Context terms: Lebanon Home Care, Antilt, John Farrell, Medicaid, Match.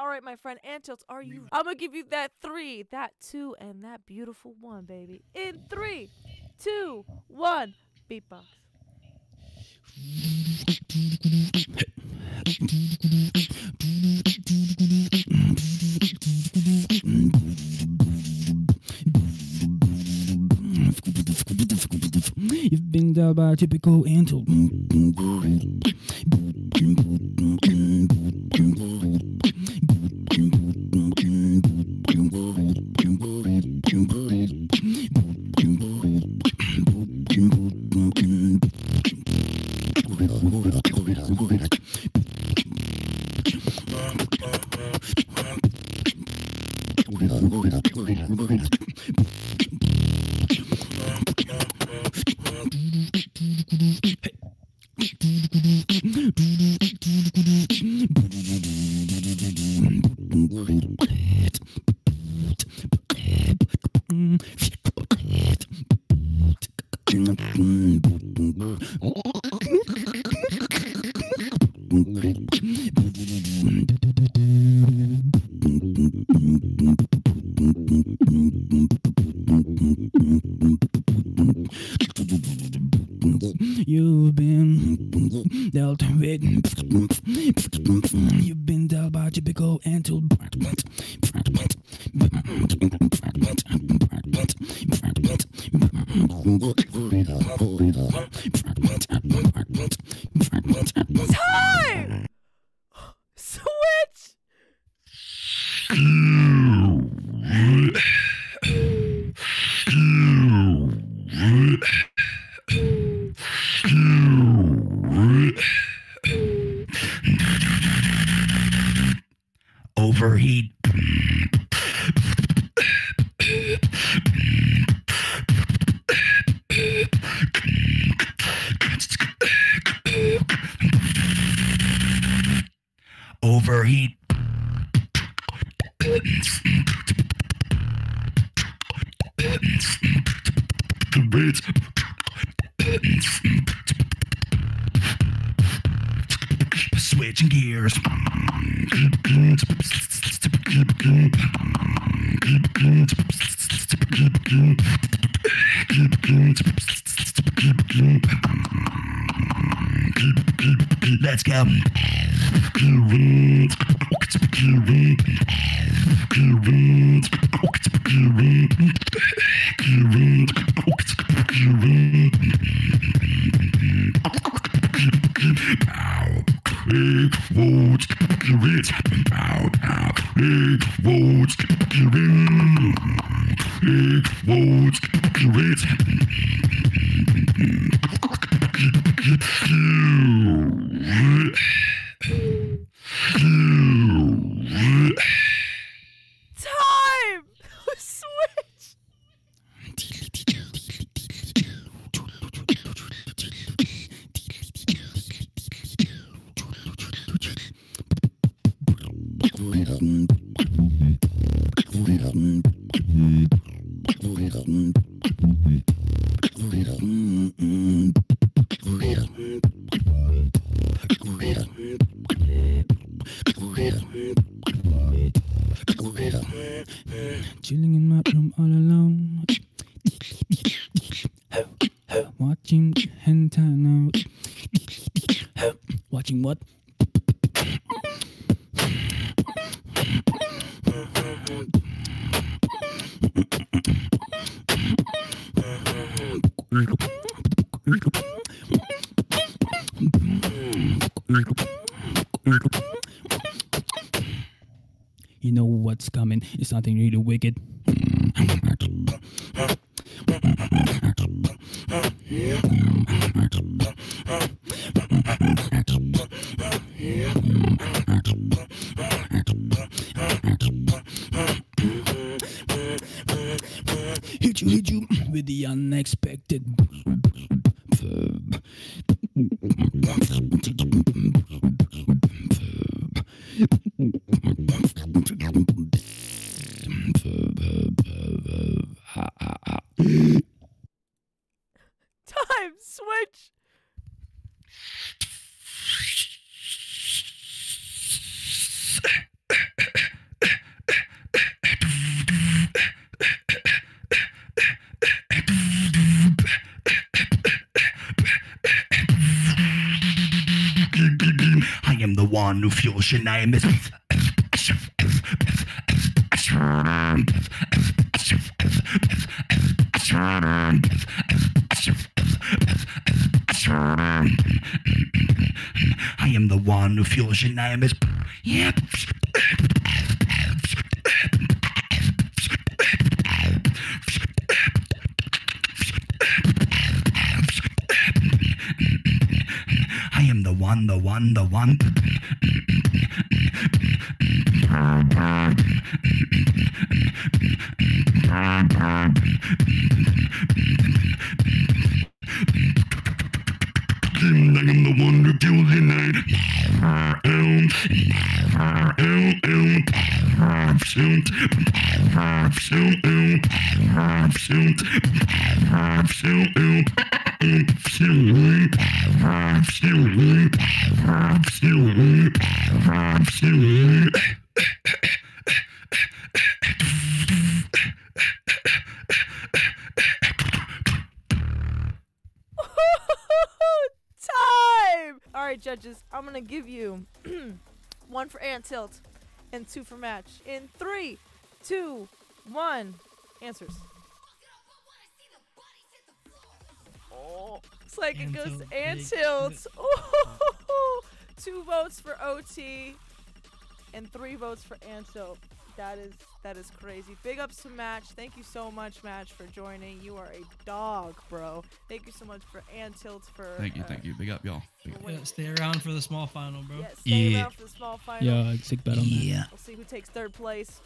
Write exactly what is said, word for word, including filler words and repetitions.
All right, my friend Antilt, are you? I'm gonna give you that three, that two, and that beautiful one, baby. In three, two, one, beatbox. You've been dubbed by typical Antilt. You've been dealt with. You've been dealt by typical Antilt. Time! Switch! Overheat. Overheat. Switching gears. Let's go. Time. Switch. Chilling in my room all alone, watching hentai now. Watching what? You know what's coming. It's something really wicked. Hit you, hit you with the unexpected. Time switch. on nu fjorsen nej med I am the one who feels your name is. Yep. I am the one, the one, the one. Like I'm the one who kills the night. Never end, never end, end, ever absent, ever absent, ever absent, ever absent, ever absent, ever absent, ever Judges, I'm gonna give you one for Antilt and two for Match. In three, two, one, answers. Oh, it's like Antilt, it goes to Antilt. Oh, two votes for O T and three votes for Antilt. That is that is crazy. Big ups to Match. Thank you so much, Match, for joining. You are a dog, bro. Thank you so much for Antilt for. Thank you, uh, thank you. Big up, y'all. Yeah, stay around for the small final, bro. Yeah, stay yeah. around for the small final. Yeah, I'd take bet on that. Yeah. We'll see who takes third place.